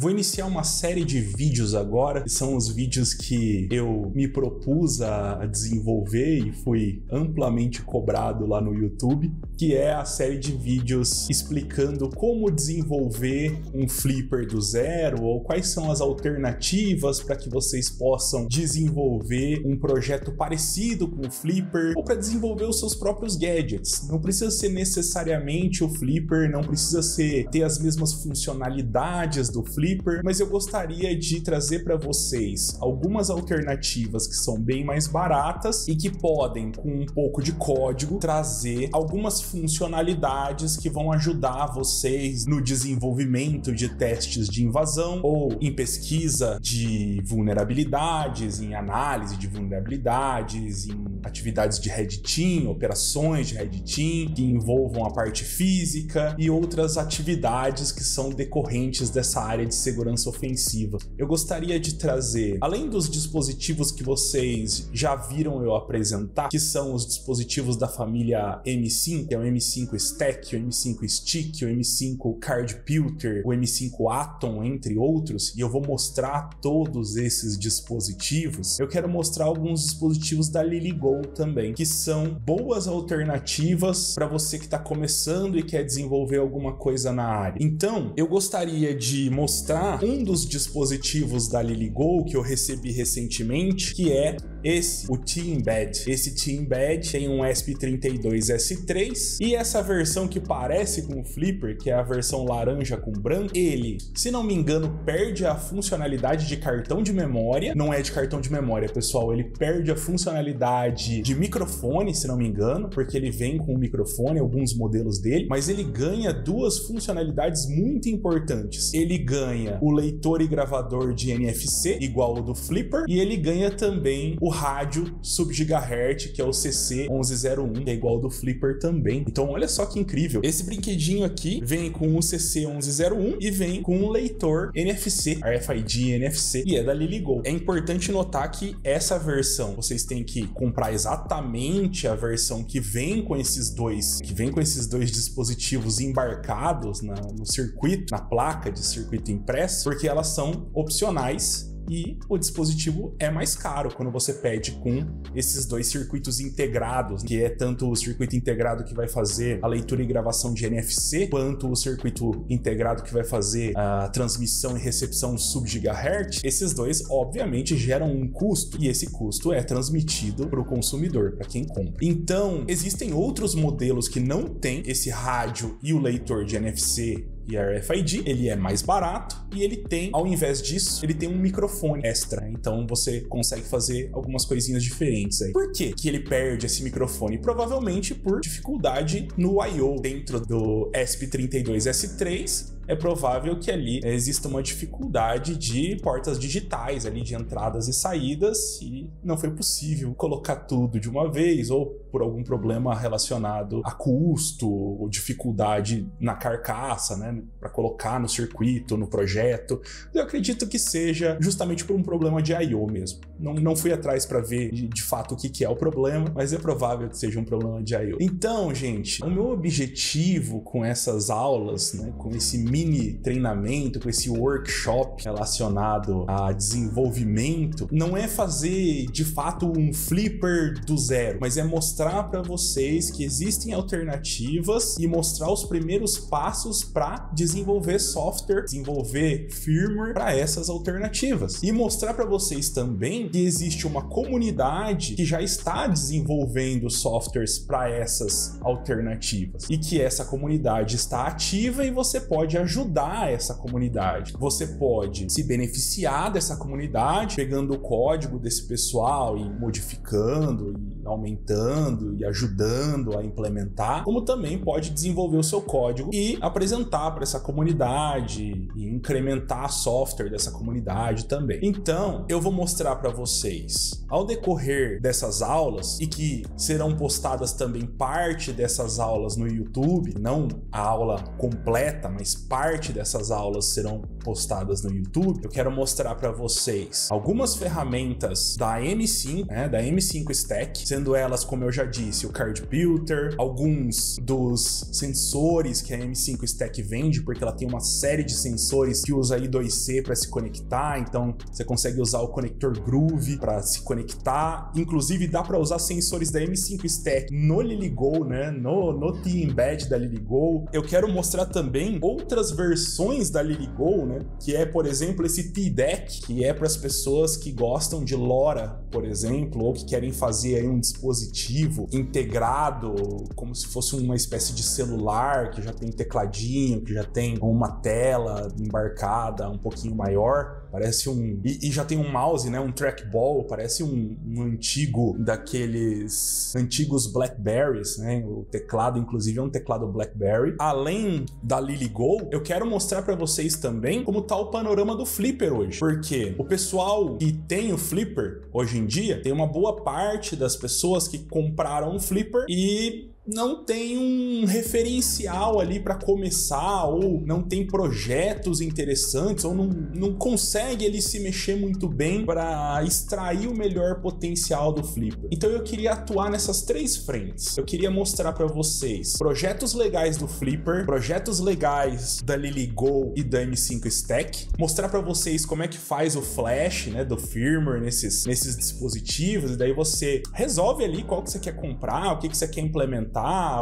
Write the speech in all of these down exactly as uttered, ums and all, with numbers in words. Vou iniciar uma série de vídeos agora, que são os vídeos que eu me propus a desenvolver e fui amplamente cobrado lá no YouTube, que é a série de vídeos explicando como desenvolver um flipper do zero ou quais são as alternativas para que vocês possam desenvolver um projeto parecido com o flipper ou para desenvolver os seus próprios gadgets. Não precisa ser necessariamente o flipper, não precisa ser ter as mesmas funcionalidades do flipper, mas eu gostaria de trazer para vocês algumas alternativas que são bem mais baratas e que podem, com um pouco de código, trazer algumas funcionalidades que vão ajudar vocês no desenvolvimento de testes de invasão ou em pesquisa de vulnerabilidades, em análise de vulnerabilidades, em atividades de red team, operações de red team que envolvam a parte física e outras atividades que são decorrentes dessa área de segurança ofensiva. Eu gostaria de trazer, além dos dispositivos que vocês já viram eu apresentar, que são os dispositivos da família M cinco, que é o M cinco Stack, o M cinco Stick, o M cinco Cardputer, o M cinco Atom, entre outros, e eu vou mostrar todos esses dispositivos. Eu quero mostrar alguns dispositivos da LilyGo também, que são boas alternativas para você que está começando e quer desenvolver alguma coisa na área. Então, eu gostaria de mostrar um dos dispositivos da LilyGo que eu recebi recentemente, que é esse, o T-Embed. Esse T-Embed tem um E S P trinta e dois S três e essa versão que parece com o Flipper, que é a versão laranja com branco, ele, se não me engano, perde a funcionalidade de cartão de memória. Não é de cartão de memória, pessoal, ele perde a funcionalidade de microfone, se não me engano, porque ele vem com o microfone, alguns modelos dele, mas ele ganha duas funcionalidades muito importantes. Ele ganha o leitor e gravador de N F C, igual ao do Flipper, e ele ganha também o rádio sub-gigahertz, que é o C C onze zero um, que é igual ao do Flipper também. Então olha só que incrível, esse brinquedinho aqui vem com o C C onze zero um e vem com um leitor N F C, R F I D N F C, e é da LilyGo. É importante notar que essa versão, vocês têm que comprar exatamente a versão que vem com esses dois, que vem com esses dois dispositivos embarcados na, no circuito, na placa de circuito impresso, porque elas são opcionais. E o dispositivo é mais caro quando você pede com esses dois circuitos integrados, que é tanto o circuito integrado que vai fazer a leitura e gravação de N F C, quanto o circuito integrado que vai fazer a transmissão e recepção sub-gigahertz. Esses dois, obviamente, geram um custo, e esse custo é transmitido para o consumidor, para quem compra. Então, existem outros modelos que não têm esse rádio e o leitor de N F C e R F I D, ele é mais barato e ele tem, ao invés disso, ele tem um microfone extra, então você consegue fazer algumas coisinhas diferentes aí. Por que que ele perde esse microfone? Provavelmente por dificuldade no I O dentro do E S P trinta e dois S três. É provável que ali exista uma dificuldade de portas digitais ali, de entradas e saídas, e não foi possível colocar tudo de uma vez, ou por algum problema relacionado a custo ou dificuldade na carcaça, né, para colocar no circuito, no projeto. Eu acredito que seja justamente por um problema de I O mesmo. Não, não fui atrás para ver de, de fato o que, que é o problema, mas é provável que seja um problema de I O. Então, gente, o meu objetivo com essas aulas, né, com esse mini treinamento, com esse workshop relacionado a desenvolvimento, não é fazer de fato um flipper do zero, mas é mostrar para vocês que existem alternativas e mostrar os primeiros passos para desenvolver software, desenvolver firmware para essas alternativas, e mostrar para vocês também que existe uma comunidade que já está desenvolvendo softwares para essas alternativas e que essa comunidade está ativa e você pode ajudar essa comunidade. Você pode se beneficiar dessa comunidade, pegando o código desse pessoal e modificando, e aumentando e ajudando a implementar, como também pode desenvolver o seu código e apresentar para essa comunidade e incrementar software dessa comunidade também. Então, eu vou mostrar para vocês, ao decorrer dessas aulas, e que serão postadas também parte dessas aulas no YouTube, não a aula completa, mas parte dessas aulas serão postadas no YouTube. Eu quero mostrar para vocês algumas ferramentas da M cinco, né, da M cinco Stack, sendo sendo elas, como eu já disse, o Cardputer, alguns dos sensores que a M cinco Stack vende, porque ela tem uma série de sensores que usa I dois C para se conectar, então você consegue usar o conector Groove para se conectar, inclusive dá para usar sensores da M cinco Stack no LilyGo, né, no, no T-Embed da LilyGo. Eu quero mostrar também outras versões da LilyGo, né, que é, por exemplo, esse T-Deck, que é para as pessoas que gostam de LoRa, por exemplo, ou que querem fazer aí um dispositivo integrado, como se fosse uma espécie de celular, que já tem tecladinho, que já tem uma tela embarcada um pouquinho maior, parece um... E, e já tem um mouse, né, um trackball, parece um, um antigo daqueles antigos Blackberries, né, o teclado, inclusive, é um teclado Blackberry. Além da LilyGo, eu quero mostrar para vocês também como tá o panorama do Flipper hoje, porque o pessoal que tem o Flipper hoje em dia, tem uma boa parte das pessoas que compraram o Flipper e não tem um referencial ali para começar, ou não tem projetos interessantes, ou não, não consegue ele se mexer muito bem para extrair o melhor potencial do Flipper. Então eu queria atuar nessas três frentes. Eu queria mostrar para vocês projetos legais do Flipper, projetos legais da LilyGo e da M cinco Stack, mostrar para vocês como é que faz o flash, né, do firmware nesses, nesses dispositivos, e daí você resolve ali qual que você quer comprar, o que que você quer implementar,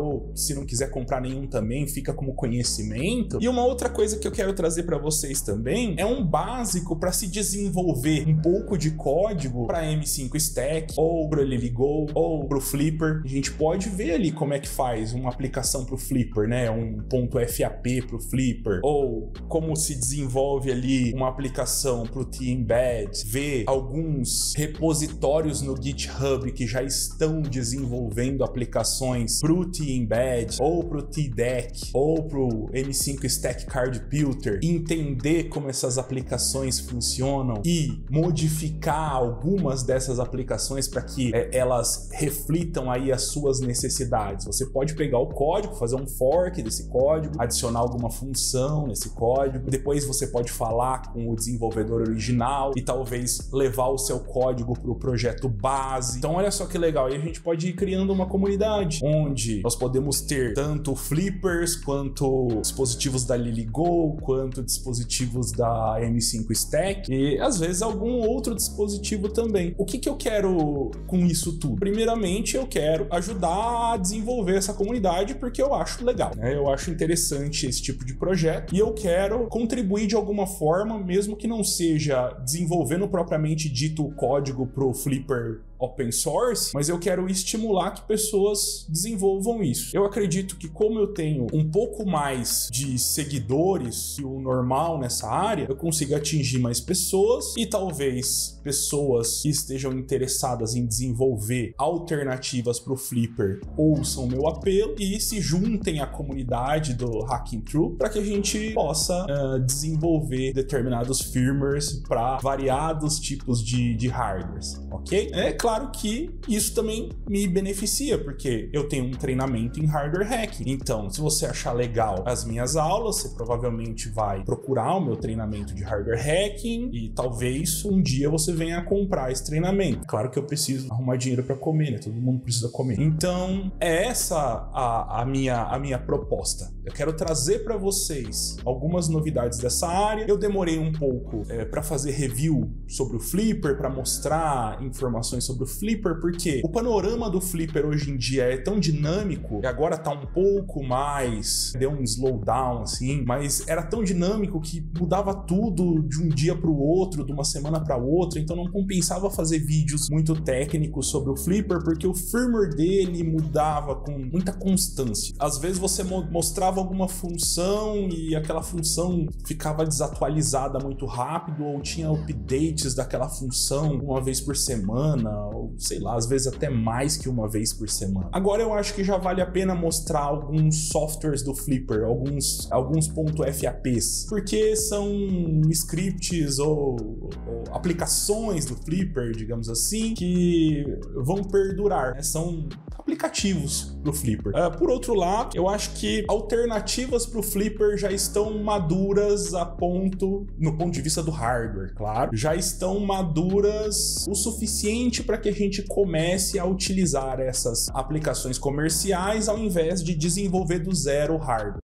ou se não quiser comprar nenhum também, fica como conhecimento. E uma outra coisa que eu quero trazer para vocês também é um básico para se desenvolver um pouco de código para M cinco Stack, ou para LilyGo, ou para o Flipper. A gente pode ver ali como é que faz uma aplicação para o Flipper, né? Um ponto F A P para o Flipper, ou como se desenvolve ali uma aplicação para o T-Embed, ver alguns repositórios no GitHub que já estão desenvolvendo aplicações pro T-Embed, ou pro T-Deck, ou pro M cinco Stack Cardputer, entender como essas aplicações funcionam e modificar algumas dessas aplicações para que é, elas reflitam aí as suas necessidades. Você pode pegar o código, fazer um fork desse código, adicionar alguma função nesse código, depois você pode falar com o desenvolvedor original e talvez levar o seu código pro projeto base. Então olha só que legal, e a gente pode ir criando uma comunidade onde nós podemos ter tanto Flippers, quanto dispositivos da LilyGo, quanto dispositivos da M cinco Stack e, às vezes, algum outro dispositivo também. O que que eu quero com isso tudo? Primeiramente, eu quero ajudar a desenvolver essa comunidade, porque eu acho legal, né? Eu acho interessante esse tipo de projeto e eu quero contribuir de alguma forma, mesmo que não seja desenvolvendo propriamente dito o código para o Flipper open source, mas eu quero estimular que pessoas desenvolvam isso. Eu acredito que, como eu tenho um pouco mais de seguidores que o normal nessa área, eu consigo atingir mais pessoas e talvez pessoas que estejam interessadas em desenvolver alternativas para o Flipper ouçam meu apelo e se juntem à comunidade do Hacking True para que a gente possa uh, desenvolver determinados firmwares para variados tipos de, de hardwares, ok? É claro. Claro que isso também me beneficia, porque eu tenho um treinamento em hardware hacking. Então, se você achar legal as minhas aulas, você provavelmente vai procurar o meu treinamento de hardware hacking e talvez um dia você venha comprar esse treinamento. Claro que eu preciso arrumar dinheiro para comer, né? Todo mundo precisa comer. Então, é essa a, a, minha, a minha proposta. Eu quero trazer para vocês algumas novidades dessa área. Eu demorei um pouco é, para fazer review sobre o Flipper, para mostrar informações sobre o Flipper, porque o panorama do Flipper hoje em dia é tão dinâmico, e agora tá um pouco mais, deu um slowdown assim, mas era tão dinâmico que mudava tudo de um dia para o outro, de uma semana para outra, então não compensava fazer vídeos muito técnicos sobre o Flipper, porque o firmware dele mudava com muita constância. Às vezes você mo mostrava alguma função e aquela função ficava desatualizada muito rápido, ou tinha updates daquela função uma vez por semana, ou sei lá, às vezes até mais que uma vez por semana. Agora eu acho que já vale a pena mostrar alguns softwares do Flipper, alguns, alguns .faps, porque são scripts ou, ou aplicações do Flipper, digamos assim, que vão perdurar, né? São aplicativos pro Flipper. Uh, por outro lado, eu acho que alternativas pro Flipper já estão maduras a ponto, no ponto de vista do hardware, claro, já estão maduras o suficiente para que a gente gente comece a utilizar essas aplicações comerciais ao invés de desenvolver do zero hardware.